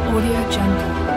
Audio Jungle.